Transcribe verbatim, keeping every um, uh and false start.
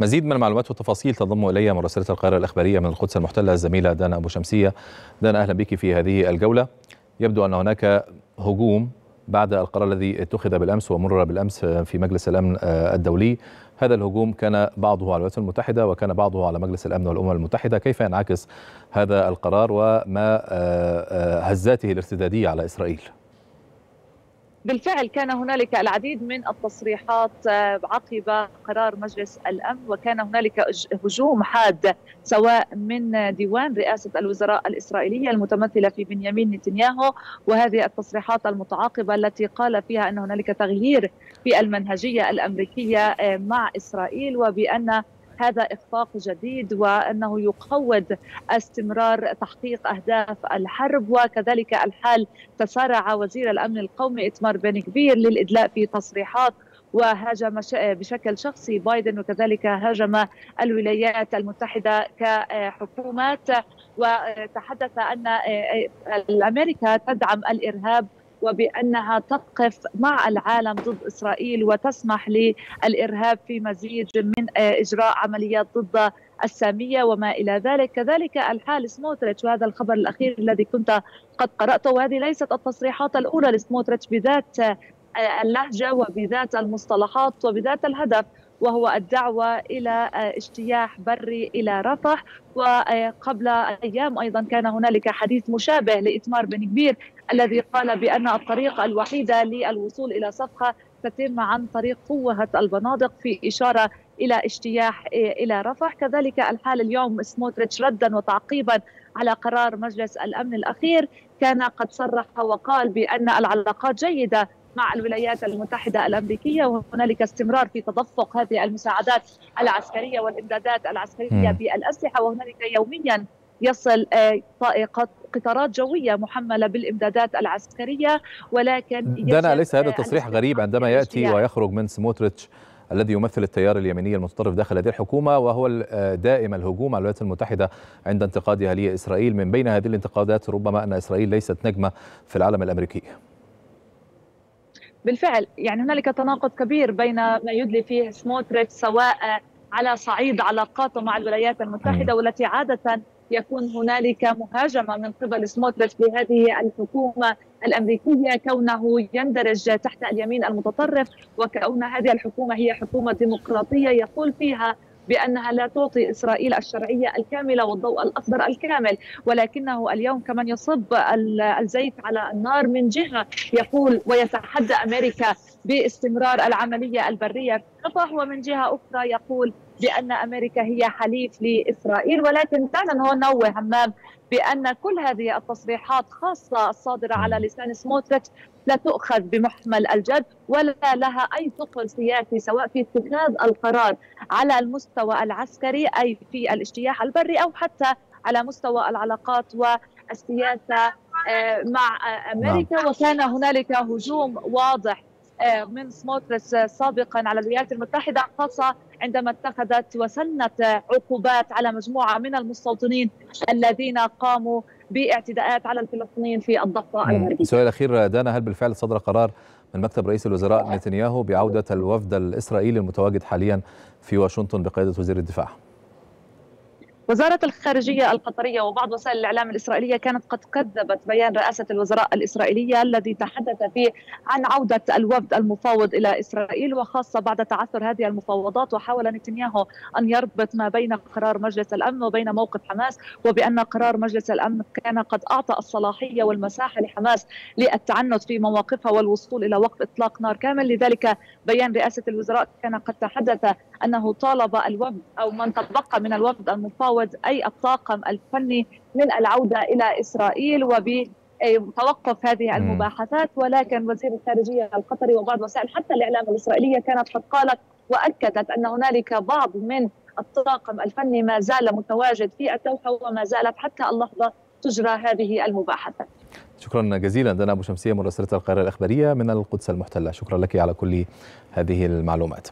مزيد من المعلومات والتفاصيل تضم إلي مراسلة القاهرة الإخبارية من القدس المحتلة الزميلة دانا أبو شمسية. دانا، أهلا بك في هذه الجولة. يبدو أن هناك هجوم بعد القرار الذي اتخذ بالأمس ومرر بالأمس في مجلس الأمن الدولي. هذا الهجوم كان بعضه على الولايات المتحدة وكان بعضه على مجلس الأمن والأمم المتحدة. كيف ينعكس هذا القرار وما هزاته الارتدادية على إسرائيل؟ بالفعل كان هنالك العديد من التصريحات عقب قرار مجلس الأمن، وكان هنالك هجوم حاد سواء من ديوان رئاسة الوزراء الإسرائيلية المتمثلة في بنيامين نتنياهو، وهذه التصريحات المتعاقبة التي قال فيها أن هنالك تغيير في المنهجية الأمريكية مع إسرائيل، وبأن هذا إخفاق جديد وأنه يقود استمرار تحقيق أهداف الحرب. وكذلك الحال تسارع وزير الأمن القومي إيتمار بن غفير للإدلاء في تصريحات، وهاجم بشكل شخصي بايدن، وكذلك هاجم الولايات المتحدة كحكومات، وتحدث أن أمريكا تدعم الإرهاب وبأنها تقف مع العالم ضد إسرائيل وتسمح للإرهاب في مزيد من إجراء عمليات ضد السامية وما إلى ذلك. كذلك الحال سموتريتش، وهذا الخبر الأخير الذي كنت قد قرأته، وهذه ليست التصريحات الأولى لسموتريتش بذات اللهجة وبذات المصطلحات وبذات الهدف، وهو الدعوة إلى اجتياح بري إلى رفح. وقبل أيام أيضا كان هنالك حديث مشابه لإيتمار بن غفير الذي قال بأن الطريقة الوحيدة للوصول إلى صفقة تتم عن طريق قوة البنادق، في إشارة إلى اجتياح إلى رفح. كذلك الحال اليوم سموتريتش ردا وتعقيبا على قرار مجلس الأمن الأخير كان قد صرح وقال بأن العلاقات جيدة مع الولايات المتحدة الأمريكية، وهنالك استمرار في تدفق هذه المساعدات العسكرية والإمدادات العسكرية بالأسلحة، وهنالك يوميا يصل طائقات قطارات جوية محملة بالإمدادات العسكرية. ولكن دانا، ليس هذا التصريح غريب عندما يأتي ويخرج من سموتريتش الذي يمثل التيار اليميني المتطرف داخل هذه الحكومة، وهو دائم الهجوم على الولايات المتحدة عند انتقادها لإسرائيل؟ من بين هذه الانتقادات ربما أن إسرائيل ليست نجمة في العالم الأمريكي. بالفعل يعني هنالك تناقض كبير بين ما يدلي فيه سموتريتش سواء على صعيد علاقاته مع الولايات المتحدة، والتي عادة يكون هنالك مهاجمة من قبل سموتريتش بهذه الحكومة الأمريكية، كونه يندرج تحت اليمين المتطرف، وكأن هذه الحكومة هي حكومة ديمقراطية يقول فيها بأنها لا تعطي إسرائيل الشرعية الكاملة والضوء الأخضر الكامل. ولكنه اليوم كمن يصب الزيت على النار، من جهة يقول ويتحدى أمريكا باستمرار العملية البرية في رفح، ومن جهة أخرى يقول بأن أمريكا هي حليف لإسرائيل. ولكن كان هو نوه همام بأن كل هذه التصريحات خاصة الصادرة على لسان سموتريتش لا تؤخذ بمحمل الجد ولا لها أي ثقل سياسي، سواء في اتخاذ القرار على المستوى العسكري أي في الاجتياح البري، أو حتى على مستوى العلاقات والسياسة مع أمريكا. وكان هنالك هجوم واضح من سموتريتش سابقا على الولايات المتحدة، خاصة عندما اتخذت وسنت عقوبات على مجموعة من المستوطنين الذين قاموا باعتداءات على الفلسطينيين في الضفة الغربية. سؤال أخير دانا، هل بالفعل صدر قرار من مكتب رئيس الوزراء نتنياهو بعودة الوفد الإسرائيلي المتواجد حاليا في واشنطن بقيادة وزير الدفاع؟ وزارة الخارجية القطرية وبعض وسائل الإعلام الإسرائيلية كانت قد كذبت بيان رئاسة الوزراء الإسرائيلية الذي تحدث فيه عن عودة الوفد المفاوض إلى إسرائيل، وخاصة بعد تعثر هذه المفاوضات. وحاول نتنياهو أن يربط ما بين قرار مجلس الأمن وبين موقف حماس، وبأن قرار مجلس الأمن كان قد أعطى الصلاحية والمساحة لحماس للتعنت في مواقفها والوصول إلى وقف إطلاق نار كامل. لذلك بيان رئاسة الوزراء كان قد تحدث أنه طالب الوفد أو من تبقى من الوفد المفاوض أي الطاقم الفني من العودة إلى إسرائيل وبتوقف هذه المباحثات. ولكن وزير الخارجية القطري وبعض وسائل حتى الإعلام الإسرائيلية كانت قد قالت وأكدت أن هنالك بعض من الطاقم الفني ما زال متواجد في الدوحة، وما زالت حتى اللحظة تجرى هذه المباحثات. شكرا جزيلا دانا أبو شمسية، مراسلة القاهرة الإخبارية من القدس المحتلة. شكرا لك على كل هذه المعلومات.